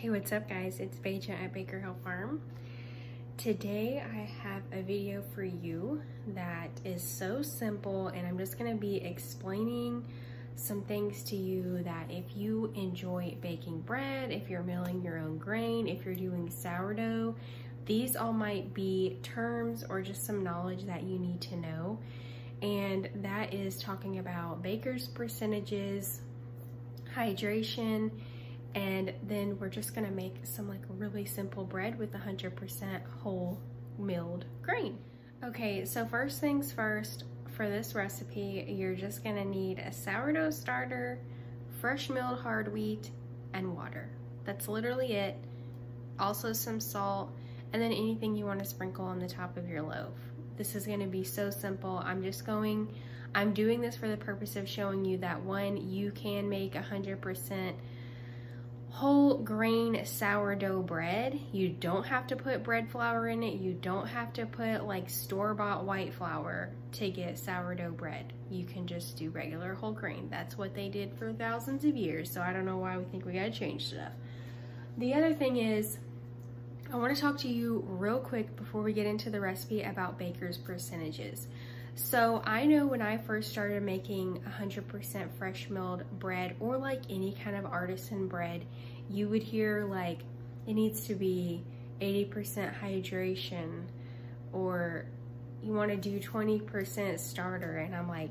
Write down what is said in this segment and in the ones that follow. Hey, what's up guys? It's Baja at Baker Hill Farm. Today I have a video for you that is so simple, and I'm just going to be explaining some things to you that if you enjoy baking bread, if you're milling your own grain, if you're doing sourdough, these all might be terms or just some knowledge that you need to know. And that is talking about baker's percentages, hydration, and then we're just gonna make some like really simple bread with 100% whole milled grain. Okay, so first things first, for this recipe, you're just gonna need a sourdough starter, fresh milled hard wheat, and water. That's literally it. Also some salt, and then anything you wanna sprinkle on the top of your loaf. This is gonna be so simple. I'm doing this for the purpose of showing you that one, you can make 100% whole grain sourdough bread. You don't have to put bread flour in it. You don't have to put like store-bought white flour to get sourdough bread. You can just do regular whole grain. That's what they did for thousands of years. So I don't know why we think we gotta change stuff. The other thing is, I wanna talk to you real quick before we get into the recipe about baker's percentages. So I know when I first started making 100% fresh milled bread, or like any kind of artisan bread, you would hear like, it needs to be 80% hydration, or you want to do 20% starter. And I'm like,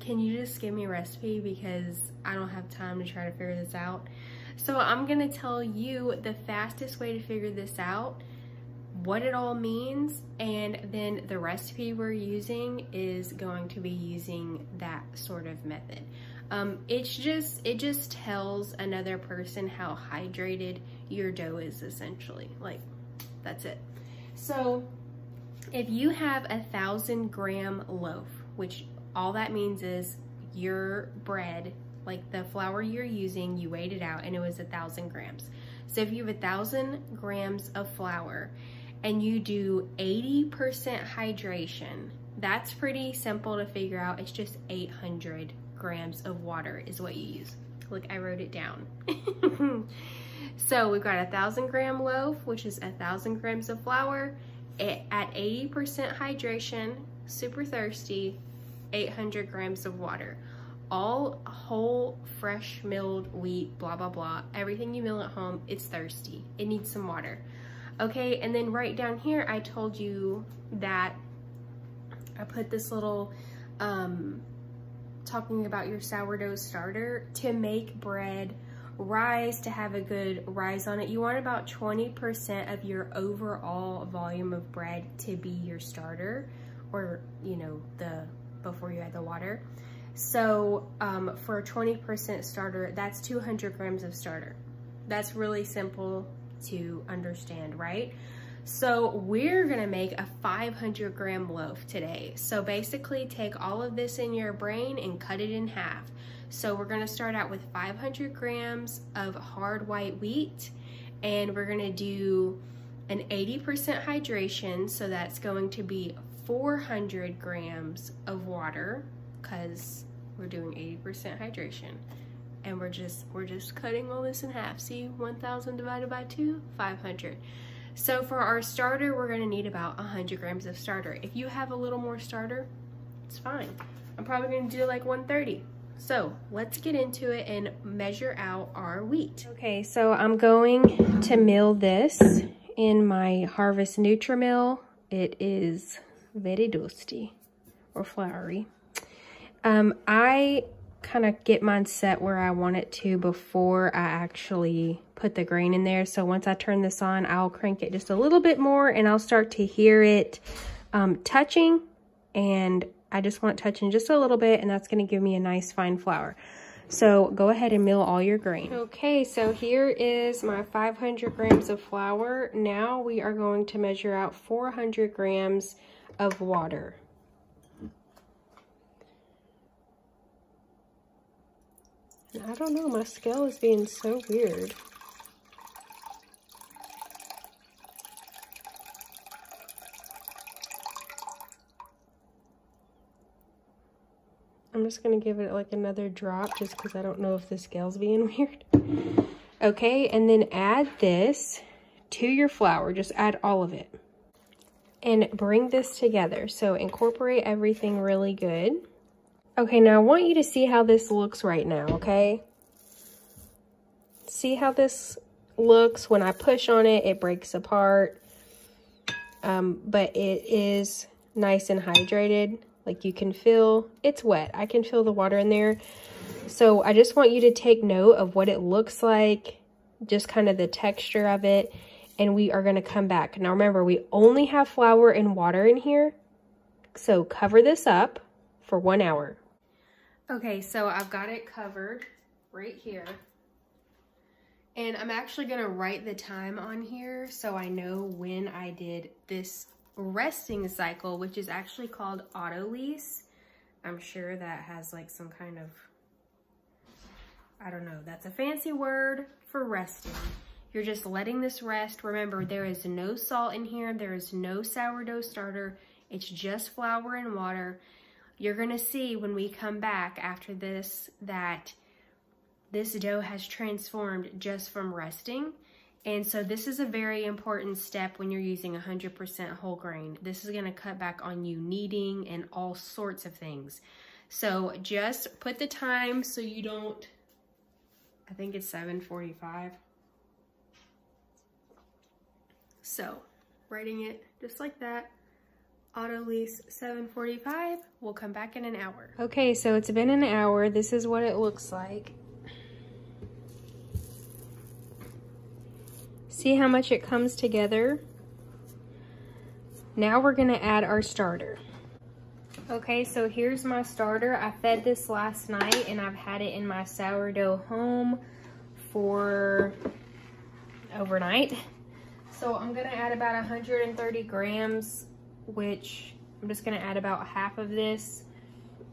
can you just give me a recipe? Because I don't have time to try to figure this out. So I'm going to tell you the fastest way to figure this out, what it all means, and then the recipe we're using is going to be using that sort of method. It just tells another person how hydrated your dough is, essentially. Like, that's it. So if you have a 1,000-gram loaf, which all that means is your bread, like the flour you're using, you weighed it out and it was 1,000 grams. So if you have 1,000 grams of flour and you do 80% hydration, that's pretty simple to figure out. It's just 800 grams of water is what you use. Look, I wrote it down. So we've got a 1,000-gram loaf, which is 1,000 grams of flour at 80% hydration, super thirsty, 800 grams of water. All whole, fresh milled wheat, blah, blah, blah. Everything you mill at home, it's thirsty. It needs some water. Okay, and then right down here, I told you that I put this little, talking about your sourdough starter, to make bread rise, to have a good rise on it. You want about 20% of your overall volume of bread to be your starter, or, you know, the before you add the water. So for a 20% starter, that's 200 grams of starter. That's really simple to understand, right? So we're gonna make a 500 gram loaf today. So basically take all of this in your brain and cut it in half. So we're gonna start out with 500 grams of hard white wheat, and we're gonna do an 80% hydration. So that's going to be 400 grams of water, because we're doing 80% hydration, and we're just cutting all this in half. See, 1,000 divided by 2, 500. So for our starter, we're gonna need about 100 grams of starter. If you have a little more starter, it's fine. I'm probably gonna do like 130. So let's get into it and measure out our wheat. Okay, so I'm going to mill this in my Harvest Nutrimill. It is very dusty, or floury. I kind of get mine set where I want it to before I actually put the grain in there. So once I turn this on, I'll crank it just a little bit more, and I'll start to hear it touching. And I just want it touching just a little bit, and that's going to give me a nice fine flour. So go ahead and mill all your grain. Okay, so here is my 500 grams of flour. Now we are going to measure out 400 grams of water. I don't know, my scale is being so weird. I'm just going to give it like another drop just because I don't know if the scale's being weird. Okay, and then add this to your flour. Just add all of it. And bring this together. So incorporate everything really good. Okay, now I want you to see how this looks right now, okay? See how this looks. When I push on it, it breaks apart. But it is nice and hydrated. Like you can feel, it's wet. I can feel the water in there. So I just want you to take note of what it looks like, just kind of the texture of it. And we are going to come back. Now remember, we only have flour and water in here. So cover this up for 1 hour. Okay, so I've got it covered right here. And I'm actually going to write the time on here so I know when I did this resting cycle, which is actually called auto lease. I'm sure that has like some kind of, I don't know, that's a fancy word for resting. You're just letting this rest. Remember, there is no salt in here. There is no sourdough starter. It's just flour and water. You're gonna see when we come back after this that this dough has transformed just from resting. And so this is a very important step when you're using 100% whole grain. This is gonna cut back on you kneading and all sorts of things. So just put the time so you don't, I think it's 7:45. So, writing it just like that, auto lease 7:45, we'll come back in an hour. Okay, so it's been an hour. This is what it looks like. See how much it comes together? Now we're gonna add our starter. Okay, so here's my starter. I fed this last night and I've had it in my sourdough home for overnight. So I'm gonna add about 130 grams, which I'm just gonna add about half of this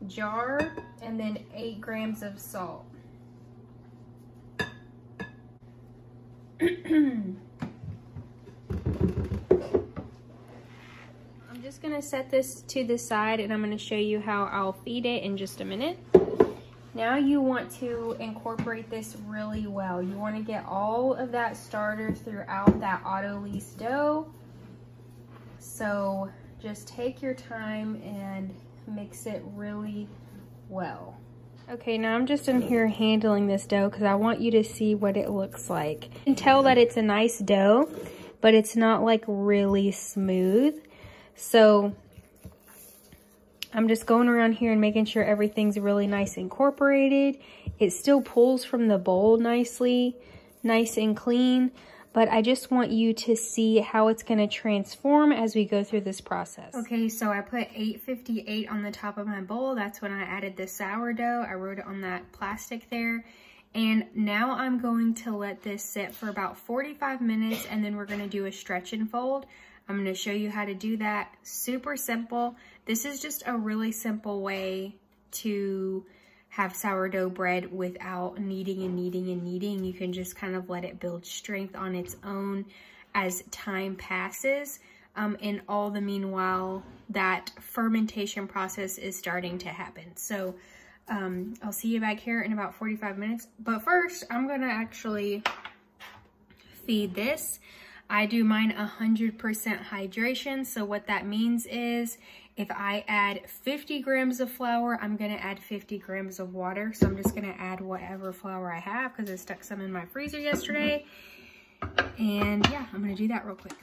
jar and then 8 grams of salt. I'm just gonna set this to the side and I'm gonna show you how I'll feed it in just a minute. Now you want to incorporate this really well. You want to get all of that starter throughout that auto lease dough. So just take your time and mix it really well. Okay, now I'm just in here handling this dough because I want you to see what it looks like. You can tell that it's a nice dough, but it's not like really smooth. So I'm just going around here and making sure everything's really nice incorporated. It still pulls from the bowl nicely, nice and clean, but I just want you to see how it's gonna transform as we go through this process. Okay, so I put 858 on the top of my bowl. That's when I added the sourdough. I wrote it on that plastic there. And now I'm going to let this sit for about 45 minutes and then we're gonna do a stretch and fold. I'm going to show you how to do that. Super simple. This is just a really simple way to have sourdough bread without kneading and kneading and kneading. You can just kind of let it build strength on its own as time passes. And all the meanwhile, that fermentation process is starting to happen. So I'll see you back here in about 45 minutes. But first, I'm going to actually feed this. I do mine 100% hydration, so what that means is if I add 50 grams of flour, I'm gonna add 50 grams of water. So I'm just gonna add whatever flour I have because I stuck some in my freezer yesterday. And yeah, I'm gonna do that real quick.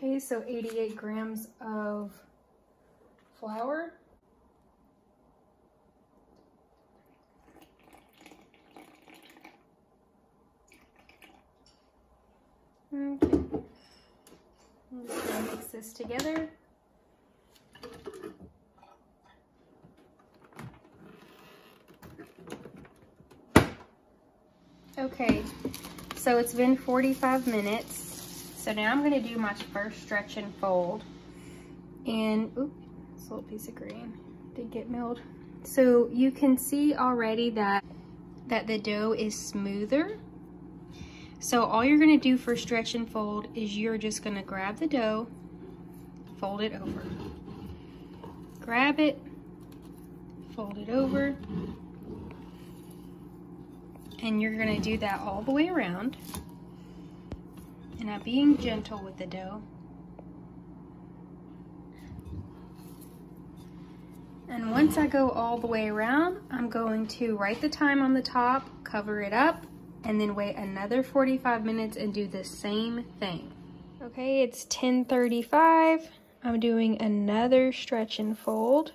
Okay, so 88 grams of flour. Okay, I'm just gonna mix this together. Okay, so it's been 45 minutes. So now I'm gonna do my first stretch and fold. And, oops, this little piece of green did get milled. So you can see already that the dough is smoother. So all you're going to do for stretch and fold is you're just going to grab the dough, fold it over. Grab it, fold it over, and you're going to do that all the way around. And I'm being gentle with the dough. And once I go all the way around, I'm going to write the time on the top, cover it up, and then wait another 45 minutes and do the same thing. Okay, it's 10:35. I'm doing another stretch and fold.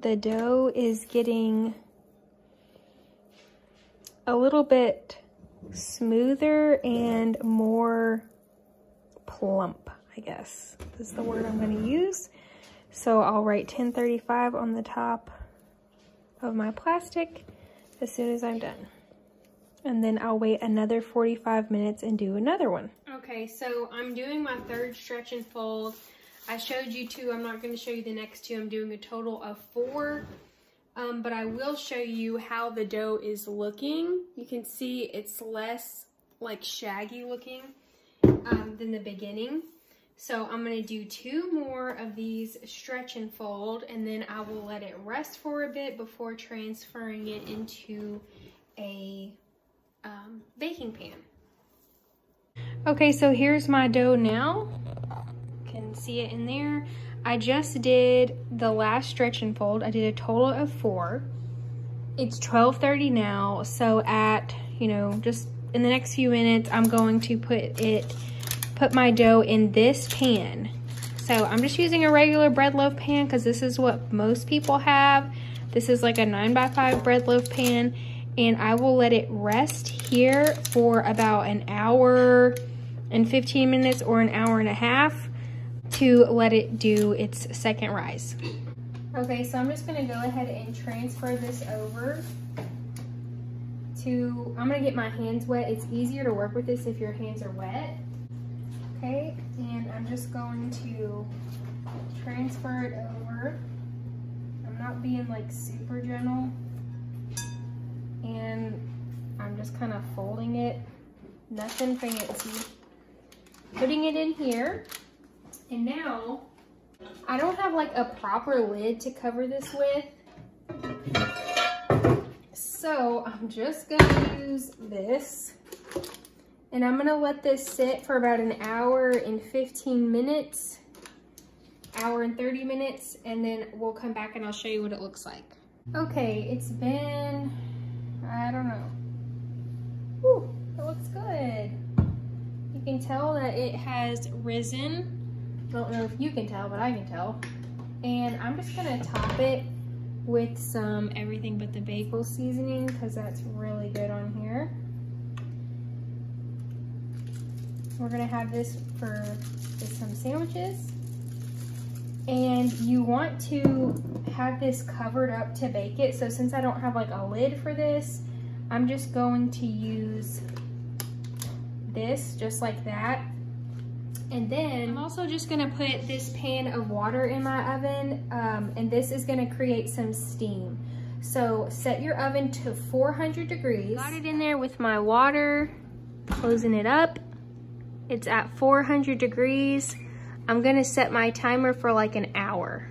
The dough is getting a little bit smoother and more plump, I guess is the word I'm going to use. So I'll write 10:35 on the top of my plastic as soon as I'm done. And then I'll wait another 45 minutes and do another one. Okay, so I'm doing my third stretch and fold. I showed you two. I'm not going to show you the next two. I'm doing a total of four. But I will show you how the dough is looking. You can see it's less like shaggy looking than the beginning. So I'm going to do two more of these stretch and fold, and then I will let it rest for a bit before transferring it into a baking pan. Okay, so here's my dough now. You can see it in there. I just did the last stretch and fold. I did a total of four. It's 12:30 now, so at, you know, just in the next few minutes, I'm going to put my dough in this pan. So I'm just using a regular bread loaf pan because this is what most people have. This is like a 9x5 bread loaf pan, and I will let it rest here for about an hour and 15 minutes or an hour and a half to let it do its second rise. Okay, so I'm just gonna go ahead and transfer this over to, I'm gonna get my hands wet. It's easier to work with this if your hands are wet. Okay, and I'm just going to transfer it over. I'm not being like super gentle. And I'm just kind of folding it, nothing fancy. Putting it in here. And now, I don't have like a proper lid to cover this with. So I'm just gonna use this. And I'm gonna let this sit for about an hour and 15 minutes, hour and 30 minutes, and then we'll come back and I'll show you what it looks like. Okay, it's been, I don't know. Whew, it looks good. You can tell that it has risen. I don't know if you can tell, but I can tell. And I'm just gonna top it with some everything but the bagel seasoning because that's really good on here. We're gonna have this for some sandwiches. And you want to have this covered up to bake it. So since I don't have like a lid for this, I'm just going to use this just like that. And then I'm also just gonna put this pan of water in my oven, and this is gonna create some steam. So set your oven to 400 degrees. Got it in there with my water, closing it up. It's at 400 degrees. I'm gonna set my timer for like an hour.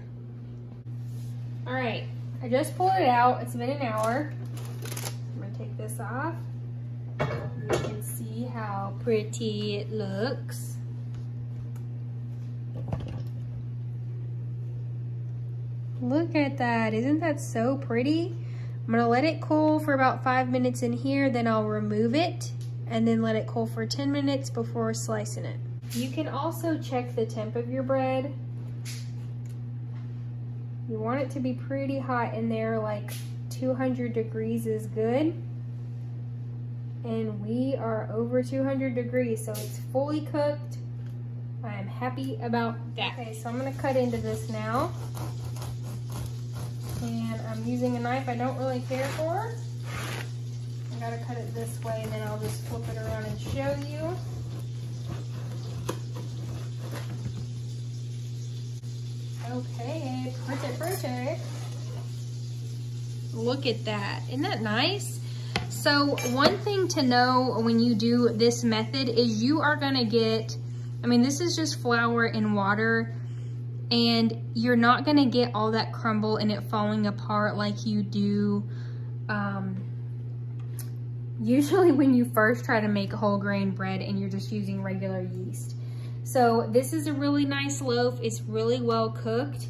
All right, I just pulled it out. It's been an hour. I'm gonna take this off. You can see how pretty it looks. Look at that, isn't that so pretty? I'm gonna let it cool for about 5 minutes in here, then I'll remove it, and then let it cool for 10 minutes before slicing it. You can also check the temp of your bread. You want it to be pretty hot in there, like 200 degrees is good. And we are over 200 degrees, so it's fully cooked. I am happy about that. Okay, so I'm gonna cut into this now. And I'm using a knife I don't really care for. I gotta cut it this way, and then I'll just flip it around and show you. Okay, pretty. Look at that. Isn't that nice? So one thing to know when you do this method is you are gonna get, I mean, this is just flour and water, and you're not gonna get all that crumble and it falling apart like you do usually when you first try to make whole grain bread and you're just using regular yeast. So this is a really nice loaf. It's really well cooked.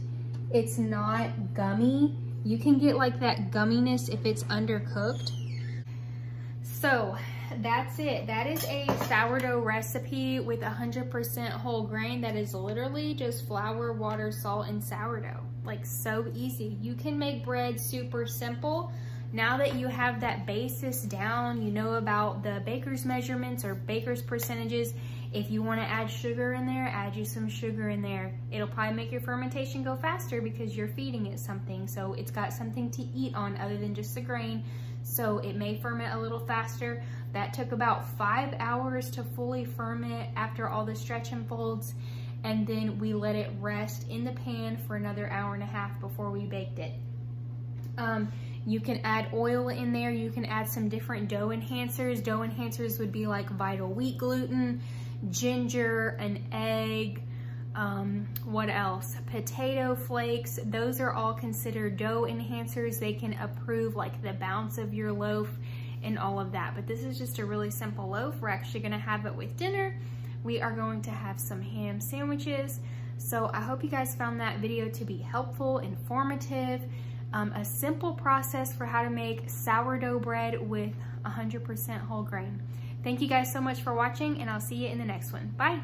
It's not gummy. You can get like that gumminess if it's undercooked. So that's it. That is a sourdough recipe with 100% whole grain. That is literally just flour, water, salt, and sourdough. Like, so easy. You can make bread super simple. Now that you have that basis down, you know about the baker's measurements or baker's percentages. If you want to add sugar in there, add you some sugar in there. It'll probably make your fermentation go faster because you're feeding it something. So it's got something to eat on other than just the grain. So it may ferment a little faster. That took about 5 hours to fully ferment after all the stretch and folds. And then we let it rest in the pan for another 1.5 hours before we baked it. You can add oil in there. You can add some different dough enhancers. Dough enhancers would be like vital wheat gluten, ginger, an egg, what else? Potato flakes. Those are all considered dough enhancers. They can approve like the bounce of your loaf and all of that. But this is just a really simple loaf. We're actually gonna have it with dinner. We are going to have some ham sandwiches. So I hope you guys found that video to be helpful, informative. A simple process for how to make sourdough bread with 100% whole grain. Thank you guys so much for watching, and I'll see you in the next one. Bye.